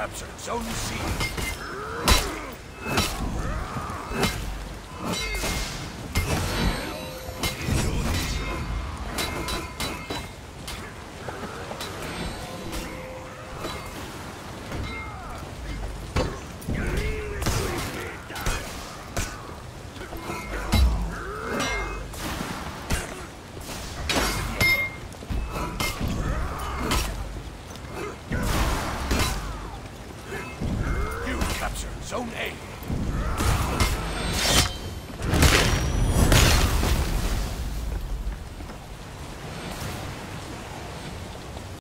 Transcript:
captured Zone C. Zone A.